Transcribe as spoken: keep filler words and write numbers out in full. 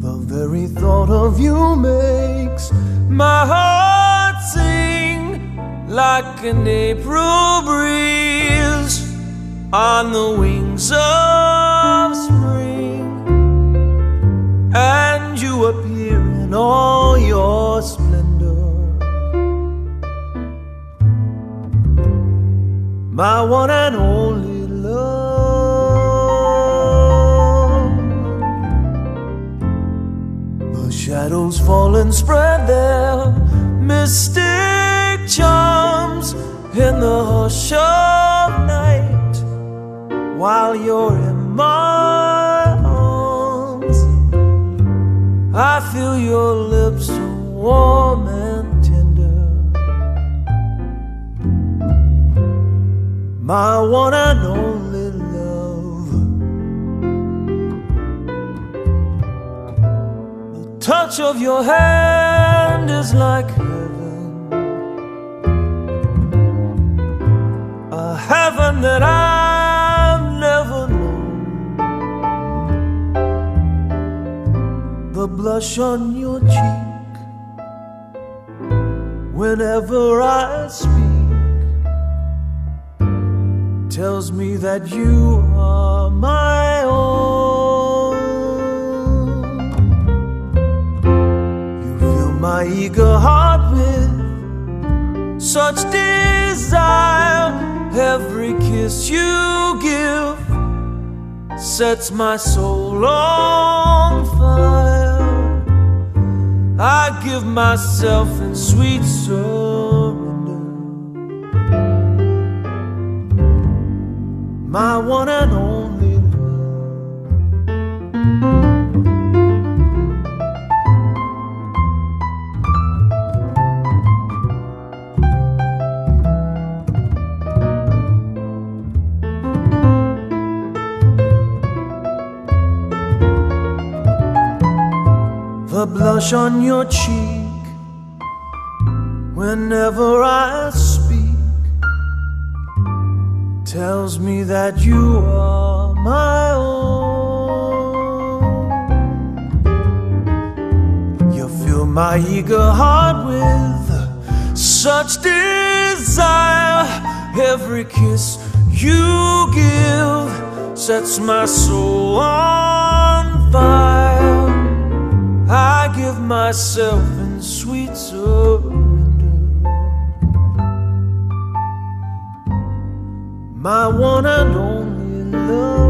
The very thought of you makes my heart sing like an April breeze on the wings of spring, and you appear in all your splendor, my one and only love. Shadows fall and spread their mystic charms in the hush of night, while you're in my arms I feel your lips so warm and tender, my one and only love. Touch of your hand is like heaven, a heaven that I've never known. The blush on your cheek whenever I speak tells me that you are my own. My eager heart with such desire, every kiss you give sets my soul on fire. I give myself in sweet surrender, my one and only. The blush on your cheek whenever I speak tells me that you are my own. You fill my eager heart with such desire, every kiss you give sets my soul on fire. I give myself in sweet surrender, my one and only love.